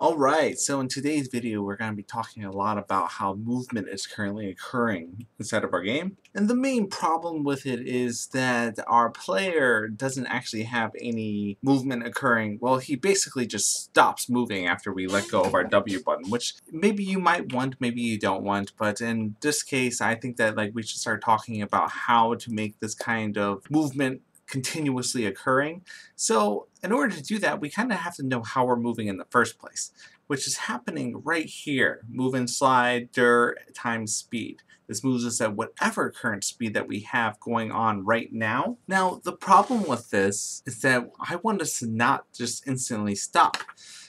Alright, so in today's video we're going to be talking a lot about how movement is currently occurring inside of our game. And the main problem with it is that our player doesn't actually have any movement occurring. Well, he basically just stops moving after we let go of our W button, which maybe you might want, maybe you don't want. But in this case, I think that we should start talking about how to make this kind of movement continuously occurring. So in order to do that, we kind of have to know how we're moving in the first place, which is happening right here. Move and slide, dir, times speed. This moves us at whatever current speed that we have going on right now. Now, the problem with this is that I want us to not just instantly stop.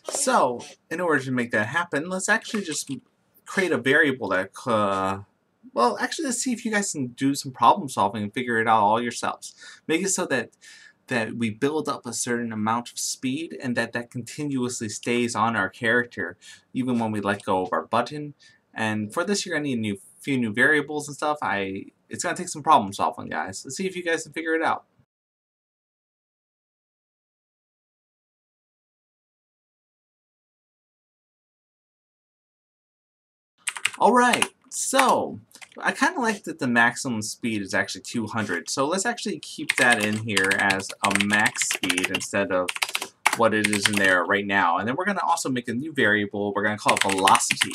So in order to make that happen, let's actually just create a variable that well, actually, let's see if you guys can do some problem solving and figure it out all yourselves. Make it so that we build up a certain amount of speed and that continuously stays on our character, even when we let go of our button. And for this, you're going to need a few new variables and stuff. It's going to take some problem solving, guys. Let's see if you guys can figure it out. All right. So, I kind of like that the maximum speed is actually 200, so let's actually keep that in here as a max speed instead of what it is in there right now. And then we're going to also make a new variable. We're going to call it velocity,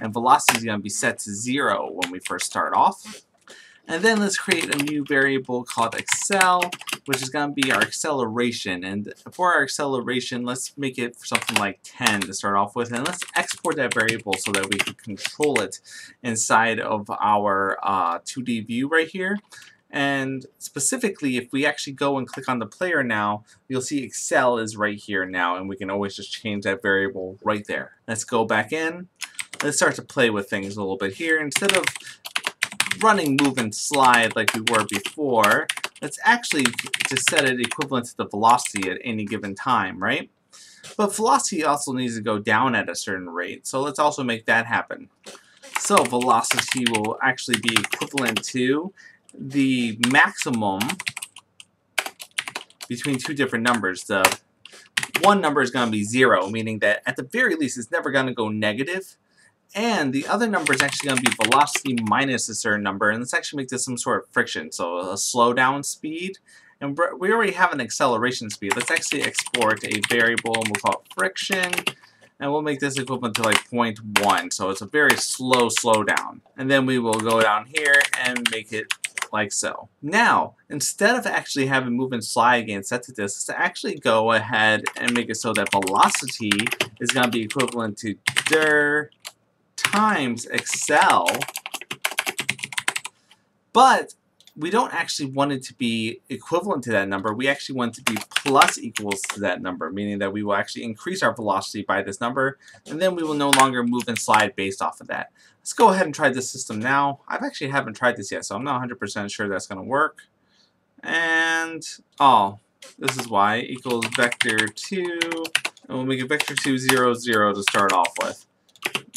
and velocity is going to be set to 0 when we first start off. And then let's create a new variable called Excel, which is going to be our acceleration. And for our acceleration, let's make it something like 10 to start off with. And let's export that variable so that we can control it inside of our 2D view right here. And specifically, if we actually go and click on the player now, you'll see Excel is right here now. And we can always just change that variable right there. Let's go back in. Let's start to play with things a little bit here. Instead of running, move, and slide like we were before, let's actually just set it equivalent to the velocity at any given time, right? But velocity also needs to go down at a certain rate, so let's also make that happen. So velocity will actually be equivalent to the maximum between two different numbers. The one number is going to be 0, meaning that at the very least it's never going to go negative. And the other number is actually going to be velocity minus a certain number, and let's actually make this some sort of friction, so a slowdown speed. And we already have an acceleration speed. Let's actually export a variable, and we'll call it friction, and we'll make this equivalent to like 0.1, so it's a very slow slowdown. And then we will go down here and make it like so. Now, instead of actually having move and slide again set to this, let's actually go ahead and make it so that velocity is going to be equivalent to dir times Excel, but we don't actually want it to be equivalent to that number. We actually want it to be plus equals to that number, meaning that we will actually increase our velocity by this number, and then we will no longer move and slide based off of that. Let's go ahead and try this system now. I actually haven't tried this yet, so I'm not 100% sure that's going to work. And, oh, this is y equals vector 2, and we'll make it vector 2, 0, 0 to start off with.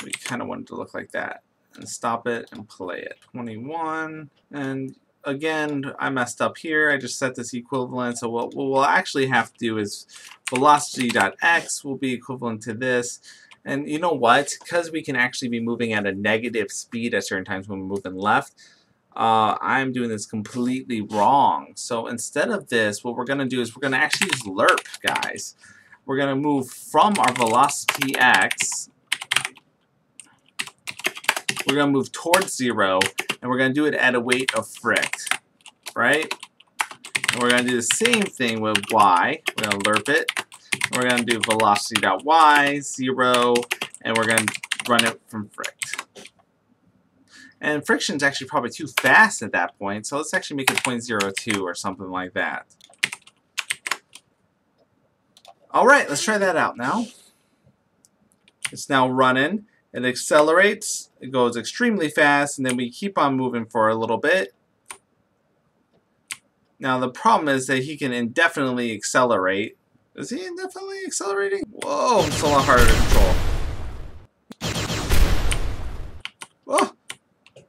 We kind of want it to look like that. And stop it and play it. 21. And again, I messed up here. I just set this equivalent. So what we'll actually have to do is velocity.x will be equivalent to this. And you know what? Because we can actually be moving at a negative speed at certain times when we're moving left, I'm doing this completely wrong. So instead of this, what we're going to do is we're going to actually use lerp, guys. We're going to move from our velocity x. We're going to move towards 0, and we're going to do it at a weight of frict, right? And we're going to do the same thing with y. We're going to lerp it. And we're going to do velocity.y, 0, and we're going to run it from frict. And friction is actually probably too fast at that point, so let's actually make it 0.02 or something like that. All right, let's try that out now. It's now running. It accelerates, it goes extremely fast, and then we keep on moving for a little bit. Now the problem is that he can indefinitely accelerate. Is he indefinitely accelerating? Whoa, it's a lot harder to control. Whoa.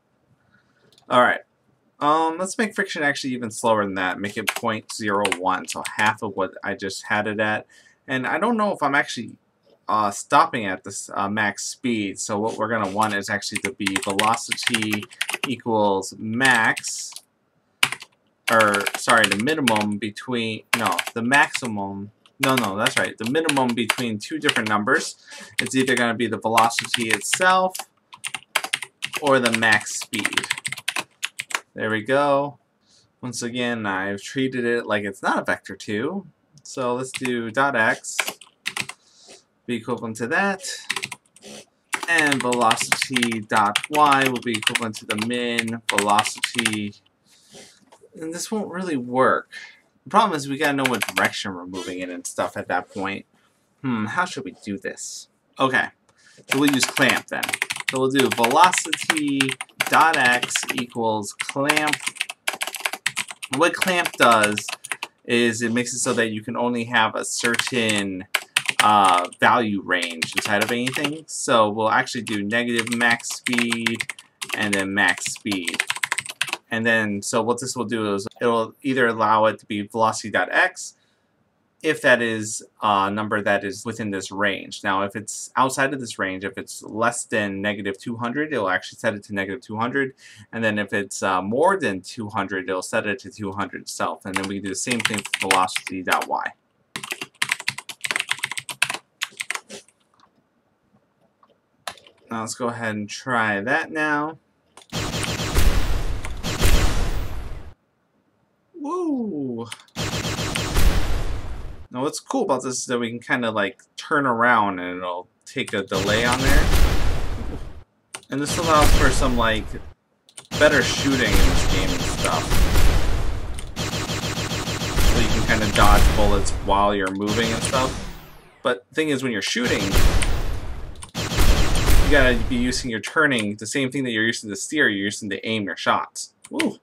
Alright. Let's make friction actually even slower than that. Make it 0.01, so half of what I just had it at. And I don't know if I'm actually stopping at this max speed. So what we're going to want is actually to be velocity equals max, or sorry, the minimum between, no, the maximum, no, that's right, the minimum between two different numbers. It's either going to be the velocity itself or the max speed. There we go. Once again, I've treated it like it's not a vector 2. So let's do dot x be equivalent to that, and velocity dot y will be equivalent to the min velocity. And this won't really work. The problem is we gotta know what direction we're moving in and stuff at that point. How should we do this? Okay, so we'll use clamp then. So we'll do velocity dot x equals clamp. What clamp does is it makes it so that you can only have a certain value range inside of anything. So we'll actually do negative max speed and then max speed. And then, so what this will do is it'll either allow it to be velocity.x if that is a number that is within this range. Now, if it's outside of this range, if it's less than negative 200, it'll actually set it to negative 200. And then if it's more than 200, it'll set it to 200 itself. And then we can do the same thing for velocity.y. Now let's go ahead and try that now. Woo! Now what's cool about this is that we can kind of like turn around and it'll take a delay on there. And this allows for some like better shooting in this game and stuff. So you can kind of dodge bullets while you're moving and stuff. But the thing is, when you're shooting, you gotta be using your turning, the same thing that you're using to steer, you're using to aim your shots. Woo!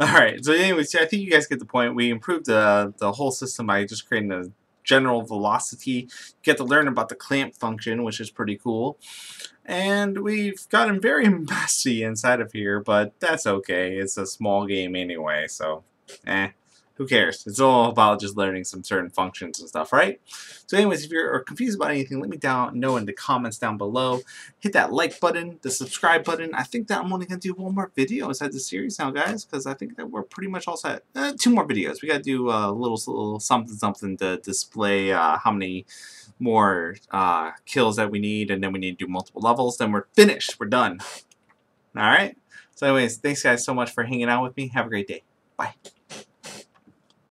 Alright, so anyways, I think you guys get the point. We improved the whole system by just creating a general velocity. You get to learn about the clamp function, which is pretty cool. And we've gotten very messy inside of here, but that's okay. It's a small game anyway, so who cares? It's all about just learning some certain functions and stuff, right? So anyways, if you're confused about anything, let me know in the comments down below. Hit that like button, the subscribe button. I think that I'm only going to do one more video inside the series now, guys, because I think that we're pretty much all set. 2 more videos. We got to do a little something to display how many more kills that we need, and then we need to do multiple levels. Then we're finished. We're done. All right? So anyways, thanks, guys, so much for hanging out with me. Have a great day. Bye.